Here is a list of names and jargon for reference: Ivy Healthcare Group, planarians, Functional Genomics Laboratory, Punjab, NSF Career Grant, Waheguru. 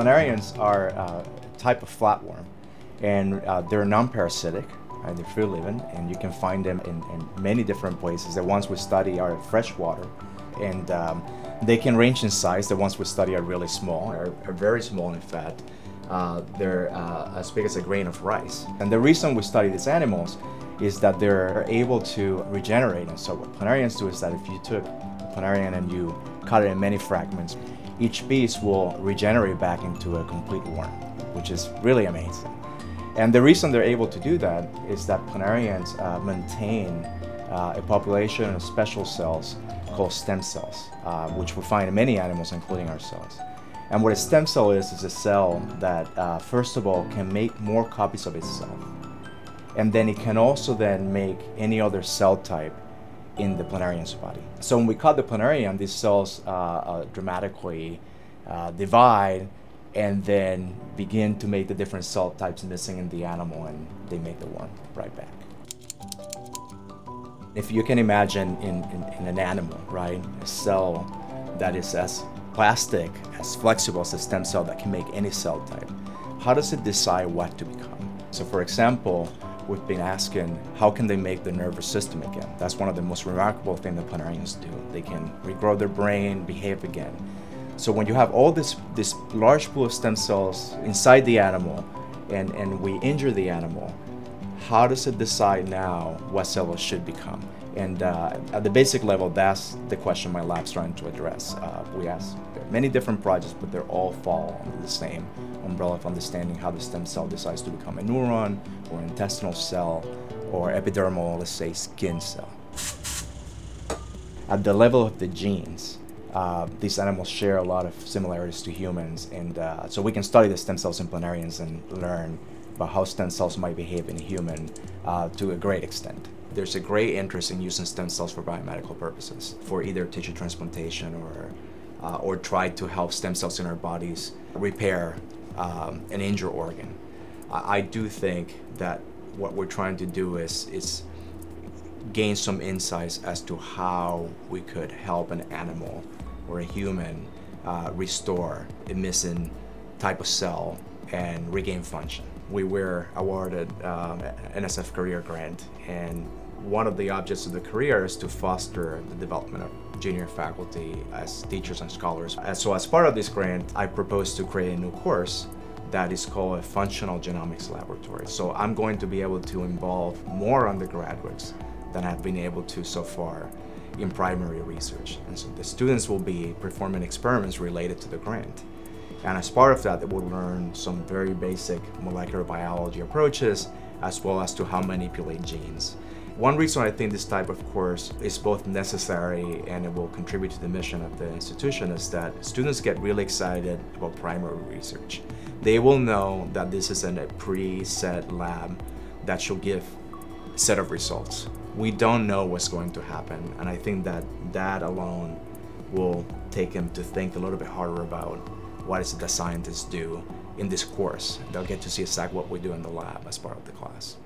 Planarians are a type of flatworm, and they're non-parasitic, and they're free-living, and you can find them in many different places. The ones we study are freshwater, and they can range in size. The ones we study are really small, are very small in fact. They're as big as a grain of rice. And the reason we study these animals is that they're able to regenerate. And so what planarians do is that if you took a planarian and you cut it in many fragments, each piece will regenerate back into a complete worm, which is really amazing. And the reason they're able to do that is that planarians maintain a population of special cells called stem cells, which we find in many animals, including ourselves. And what a stem cell is a cell that, first of all, can make more copies of itself. And then it can also then make any other cell type in the planarian's body. So when we cut the planarian, these cells dramatically divide and then begin to make the different cell types missing in the animal, and they make the worm right back. If you can imagine in an animal, right, a cell that is as plastic, as flexible as a stem cell that can make any cell type, how does it decide what to become? So for example, we've been asking, how can they make the nervous system again? That's one of the most remarkable things that planarians do. They can regrow their brain, behave again. So when you have all this large pool of stem cells inside the animal, and we injure the animal, how does it decide now what cell it should become? And at the basic level, that's the question my lab's trying to address. We ask many different projects, but they all fall under the same umbrella of understanding how the stem cell decides to become a neuron, or intestinal cell, or epidermal, let's say, skin cell. At the level of the genes, these animals share a lot of similarities to humans, and so we can study the stem cells in planarians and learn about how stem cells might behave in a human to a great extent. There's a great interest in using stem cells for biomedical purposes, for either tissue transplantation or try to help stem cells in our bodies repair an injured organ. I do think that what we're trying to do is gain some insights as to how we could help an animal or a human restore a missing type of cell and regain function. We were awarded an NSF Career Grant, and one of the objects of the career is to foster the development of junior faculty as teachers and scholars. So as part of this grant, I proposed to create a new course that is called a Functional Genomics Laboratory. So I'm going to be able to involve more undergraduates than I've been able to so far in primary research. And so the students will be performing experiments related to the grant. And as part of that, they will learn some very basic molecular biology approaches, as well as to how to manipulate genes. One reason I think this type of course is both necessary and it will contribute to the mission of the institution is that students get really excited about primary research. They will know that this isn't a preset lab that should give a set of results. We don't know what's going to happen, and I think that alone will take them to think a little bit harder about what is it that scientists do in this course. They'll get to see exactly what we do in the lab as part of the class.